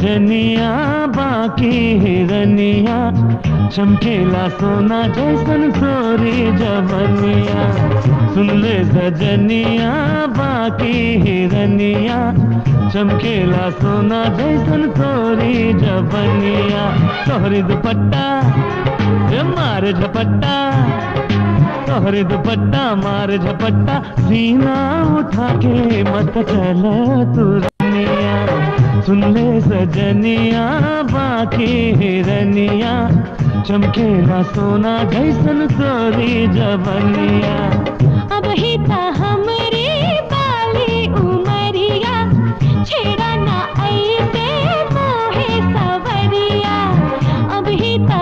झनिया बाकी हिरनिया, चमकीला सोना जैसन सोरी जवनिया। सुन ले सजनिया बाकी हिरनिया, चमकीला सोना जैसन सोरी जवनिया। तोहरी दुपट्टा मार झपट्टा, तोहरे दुपट्टा मार झपट्टा, सीना उठा के मत चल तू रनिया। सुन ले सजनिया बाकी हिरनिया, चमकेला सोना जैसन सोरी जवनिया। अब ही ता हमरे बाली उमरिया, छेड़ा ना आइते मोहे सवरिया। अब ही ता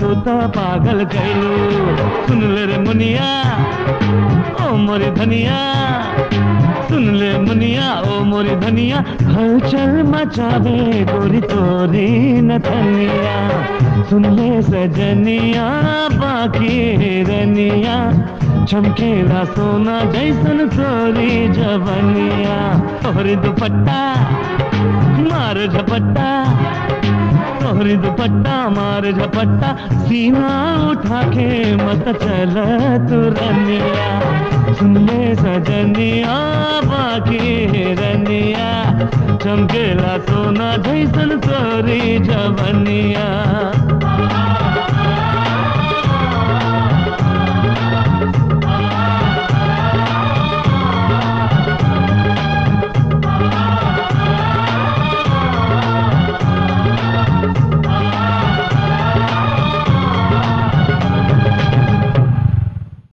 तोता पागल कैलू। सुन ले रे मुनिया ओ मोरी धनिया, सुन ले मुनिया ओ मोरी धनिया, हलचल मचावे गोरी तोरी नथनिया। सुन ले सजनिया बाकी हिरनिया, चमकेला सोना जैसन सोरी जवनिया। तोहरी दुपट्टा मार झपट्टा, तोहरी दुपट्टा मार झपट्टा, सीना उठा के मत चल तू रनिया। सुन ले सजनिया बाकी हिरनिया, चमकेला सोना जैसन तोरी जवनिया।